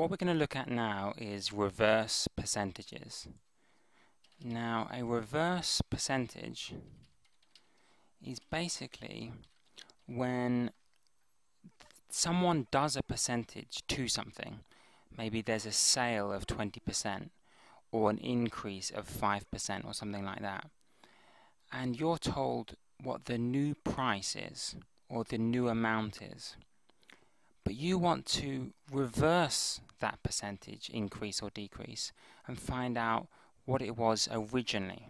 What we're going to look at now is reverse percentages. Now, a reverse percentage is basically when someone does a percentage to something. Maybe there's a sale of 20% or an increase of 5% or something like that. And you're told what the new price is or the new amount is. But you want to reverse that percentage increase or decrease and find out what it was originally.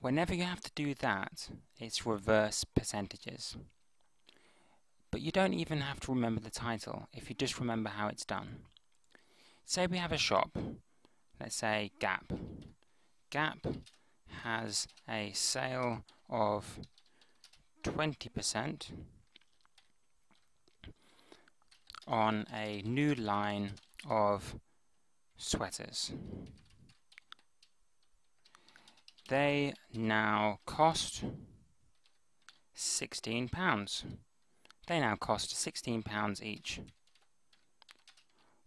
Whenever you have to do that, it's reverse percentages. But you don't even have to remember the title if you just remember how it's done. Say we have a shop, let's say Gap. Gap has a sale of 20% on a new line of sweaters. They now cost £16. They now cost £16 each.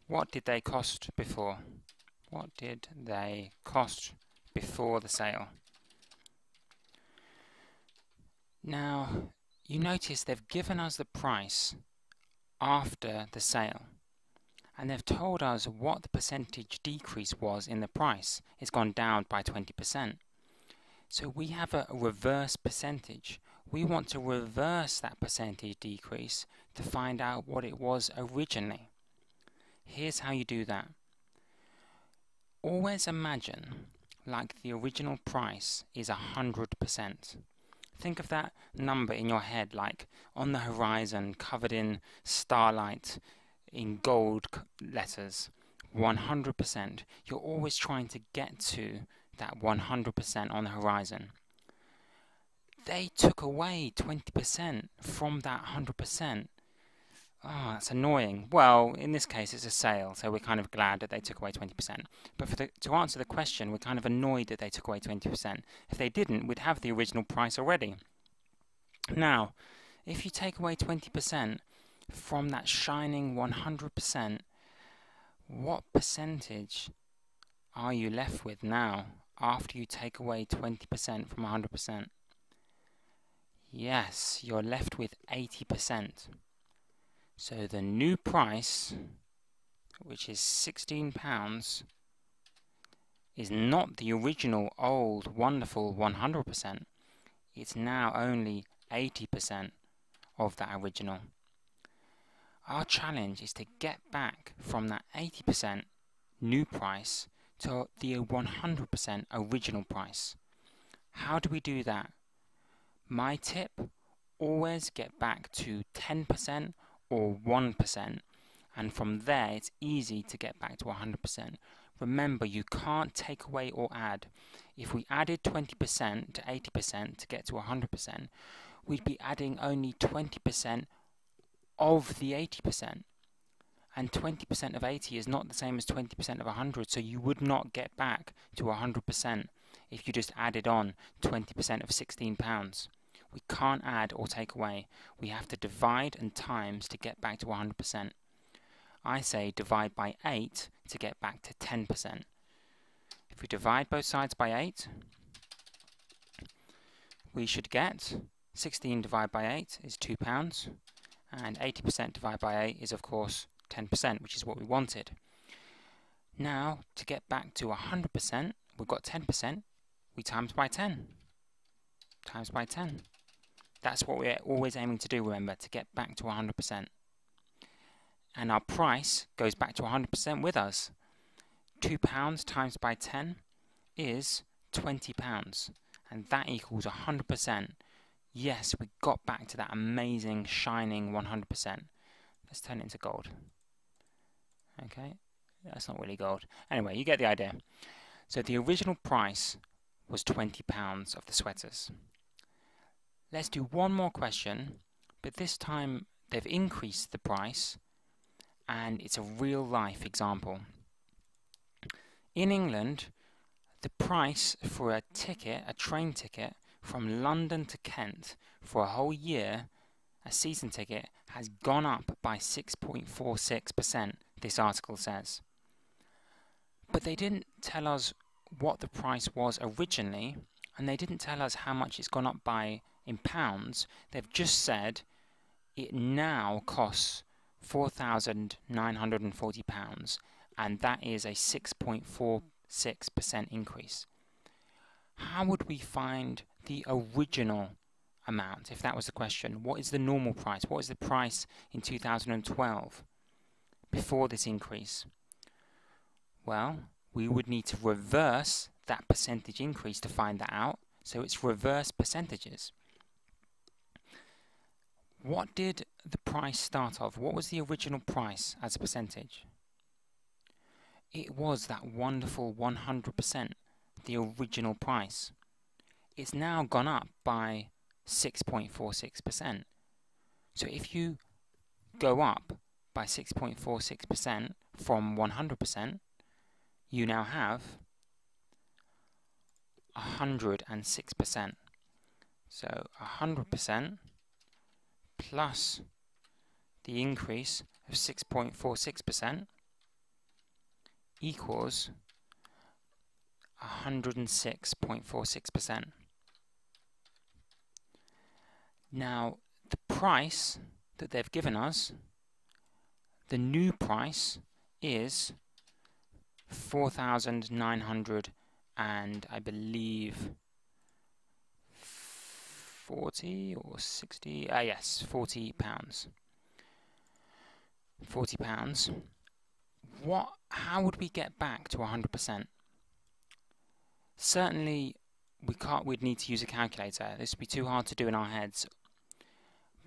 What did they cost before? What did they cost before the sale? Now, you notice they've given us the price after the sale, and they've told us what the percentage decrease was in the price. It's gone down by 20%. So we have a reverse percentage. We want to reverse that percentage decrease to find out what it was originally. Here's how you do that. Always imagine like the original price is 100%. Think of that number in your head, like on the horizon, covered in starlight, in gold letters, 100%. You're always trying to get to that 100% on the horizon. They took away 20% from that 100%. Oh, that's annoying. Well, in this case, it's a sale, so we're kind of glad that they took away 20%. But to answer the question, we're kind of annoyed that they took away 20%. If they didn't, we'd have the original price already. Now, if you take away 20% from that shining 100%, what percentage are you left with now after you take away 20% from 100%? Yes, you're left with 80%. So the new price, which is £16, is not the original old wonderful 100%. It's now only 80% of that original. Our challenge is to get back from that 80% new price to the 100% original price. How do we do that? My tip, always get back to 10% or 1%, and from there it's easy to get back to 100%. Remember, you can't take away or add. If we added 20% to 80% to get to 100%, we'd be adding only 20% of the 80%. And 20% of 80 is not the same as 20% of 100, so you would not get back to 100% if you just added on 20% of £16. We can't add or take away. We have to divide and times to get back to 100%. I say divide by 8 to get back to 10%. If we divide both sides by 8, we should get 16 divided by 8 is £2, and 80% divided by 8 is, of course, 10%, which is what we wanted. Now, to get back to 100%, we've got 10%, we times by 10. Times by 10. That's what we're always aiming to do, remember, to get back to 100%. And our price goes back to 100% with us. £2 times by 10 is £20, and that equals 100%. Yes, we got back to that amazing, shining 100%. Let's turn it into gold. Okay, that's not really gold. Anyway, you get the idea. So the original price was £20 of the sweaters. Let's do one more question, but this time they've increased the price, and it's a real-life example. In England, the price for a ticket, a train ticket, from London to Kent for a whole year, a season ticket, has gone up by 6.46% this article says. But they didn't tell us what the price was originally, and they didn't tell us how much it's gone up by in pounds. They've just said it now costs £4,940, and that is a 6.46% increase. How would we find the original amount, if that was the question? What is the normal price? What is the price in 2012 before this increase? Well, we would need to reverse that percentage increase to find that out, so it's reverse percentages. What did the price start off? What was the original price as a percentage? It was that wonderful 100%, the original price. It's now gone up by 6.46%. So if you go up by 6.46% from 100%, you now have 106%. So 100% plus the increase of 6.46% equals 106.46%. Now, the price that they've given us, the new price, is 4,900 and I believe 40 or 60, yes, £40. £40. How would we get back to 100%? Certainly we can't, we'd need to use a calculator. This would be too hard to do in our heads.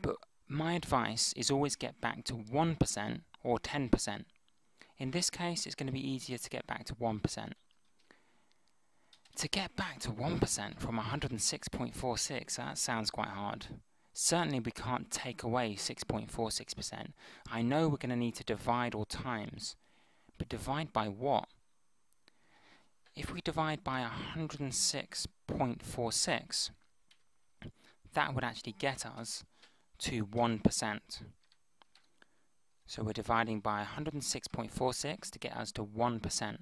But my advice is always get back to 1% or 10%. In this case, it's going to be easier to get back to 1%. To get back to 1% from 106.46, that sounds quite hard. Certainly we can't take away 6.46%. I know we're going to need to divide or times, but divide by what? If we divide by 106.46, that would actually get us to 1%. So we're dividing by 106.46 to get us to 1%.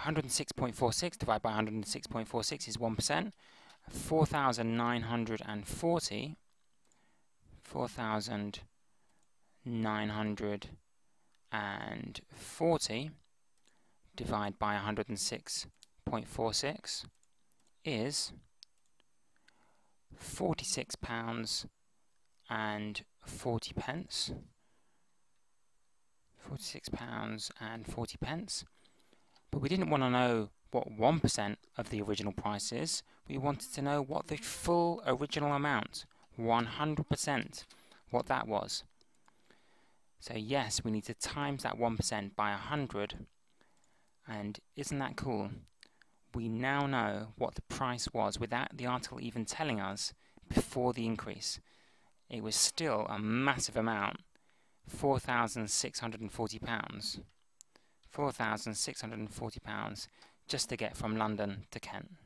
106.46 divided by 106.46 is 1%. 4,940. 4,940 divided by 106.46 is £46.40. £46.40. But we didn't want to know what 1% of the original price is. We wanted to know what the full original amount, 100%, what that was. So yes, we need to times that 1% by 100. And isn't that cool? We now know what the price was without the article even telling us before the increase. It was still a massive amount, £4,640. £4,640 just to get from London to Kent.